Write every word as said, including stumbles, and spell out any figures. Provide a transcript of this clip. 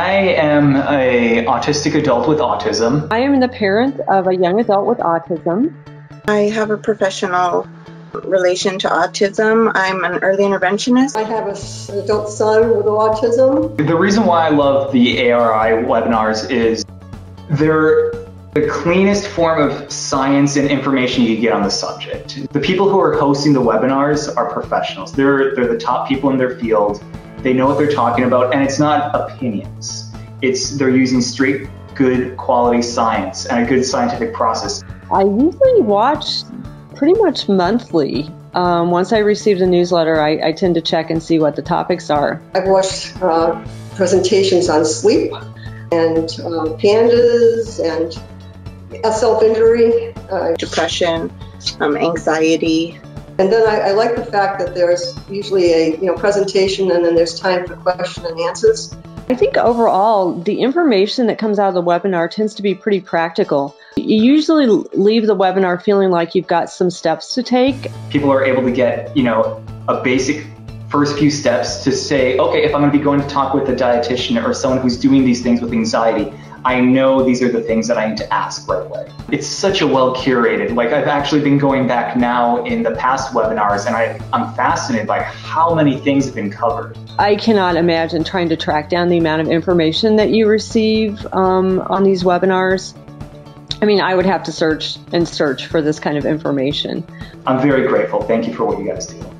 I am an autistic adult with autism. I am the parent of a young adult with autism. I have a professional relation to autism. I'm an early interventionist. I have an adult son with autism. The reason why I love the A R I webinars is they're the cleanest form of science and information you can get on the subject. The people who are hosting the webinars are professionals. They're, they're the top people in their field. They know what they're talking about, and it's not opinions. It's they're using straight, good quality science and a good scientific process. I usually watch pretty much monthly. Um, once I receive the newsletter, I, I tend to check and see what the topics are. I've watched uh, presentations on sleep and uh, pandas and self-injury, uh, depression, um, anxiety. And then I, I like the fact that there's usually a you know presentation and then there's time for question and answers. I think overall, the information that comes out of the webinar tends to be pretty practical. You usually leave the webinar feeling like you've got some steps to take. People are able to get, you know, a basic first few steps to say, okay, if I'm going to be going to talk with a dietitian or someone who's doing these things with anxiety, I know these are the things that I need to ask right away. It's such a well curated, like I've actually been going back now in the past webinars and I, I'm fascinated by how many things have been covered. I cannot imagine trying to track down the amount of information that you receive um, on these webinars. I mean, I would have to search and search for this kind of information. I'm very grateful. Thank you for what you guys do.